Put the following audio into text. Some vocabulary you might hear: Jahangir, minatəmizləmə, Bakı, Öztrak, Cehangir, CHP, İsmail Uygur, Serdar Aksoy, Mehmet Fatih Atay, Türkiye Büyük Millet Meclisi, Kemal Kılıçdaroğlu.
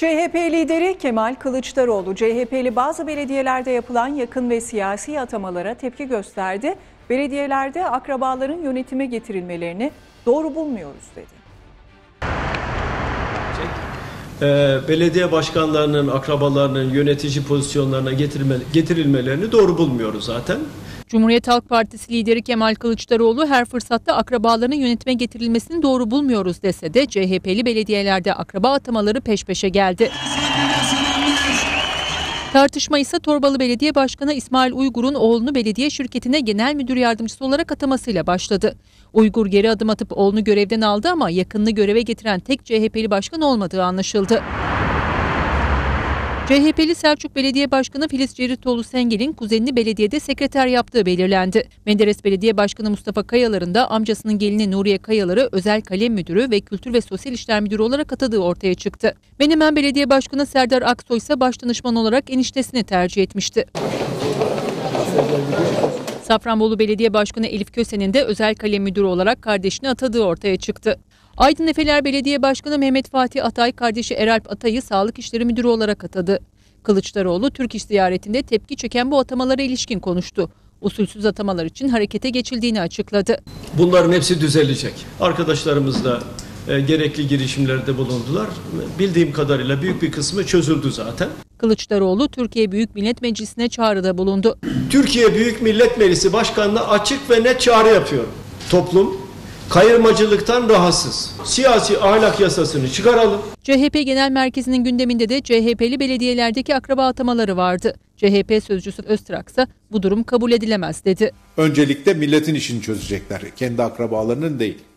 CHP lideri Kemal Kılıçdaroğlu, CHP'li bazı belediyelerde yapılan yakın ve siyasi atamalara tepki gösterdi. Belediyelerde akrabaların yönetime getirilmelerini doğru bulmuyoruz dedi. Belediye başkanlarının akrabalarının yönetici pozisyonlarına getirilmelerini doğru bulmuyoruz zaten. Cumhuriyet Halk Partisi lideri Kemal Kılıçdaroğlu her fırsatta akrabalarının yönetime getirilmesini doğru bulmuyoruz dese de CHP'li belediyelerde akraba atamaları peş peşe geldi. Tartışma ise Torbalı Belediye Başkanı İsmail Uygur'un oğlunu belediye şirketine genel müdür yardımcısı olarak atamasıyla başladı. Uygur geri adım atıp oğlunu görevden aldı ama yakınını göreve getiren tek CHP'li başkan olmadığı anlaşıldı. CHP'li Selçuk Belediye Başkanı Filiz Ceritoğlu Sengel'in kuzenini belediyede sekreter yaptığı belirlendi. Menderes Belediye Başkanı Mustafa Kayalar'ın da amcasının gelini Nuriye Kayalar'ı özel kalem müdürü ve kültür ve sosyal işler müdürü olarak atadığı ortaya çıktı. Menemen Belediye Başkanı Serdar Aksoy ise başdanışman olarak eniştesini tercih etmişti. Safranbolu Belediye Başkanı Elif Köse'nin de özel kalem müdürü olarak kardeşini atadığı ortaya çıktı. Aydın Efeler Belediye Başkanı Mehmet Fatih Atay kardeşi Eralp Atay'ı Sağlık İşleri Müdürü olarak atadı. Kılıçdaroğlu Türk İş ziyaretinde tepki çeken bu atamalara ilişkin konuştu. Usulsüz atamalar için harekete geçildiğini açıkladı. Bunların hepsi düzelecek. Arkadaşlarımız da gerekli girişimlerde bulundular. Bildiğim kadarıyla büyük bir kısmı çözüldü zaten. Kılıçdaroğlu Türkiye Büyük Millet Meclisi'ne çağrıda bulundu. Türkiye Büyük Millet Meclisi Başkanı'na açık ve net çağrı yapıyorum. Toplum kayırmacılıktan rahatsız. Siyasi ahlak yasasını çıkaralım. CHP Genel Merkezi'nin gündeminde de CHP'li belediyelerdeki akraba atamaları vardı. CHP sözcüsü Öztrak ise bu durum kabul edilemez dedi. Öncelikle milletin işini çözecekler, kendi akrabalarının değil.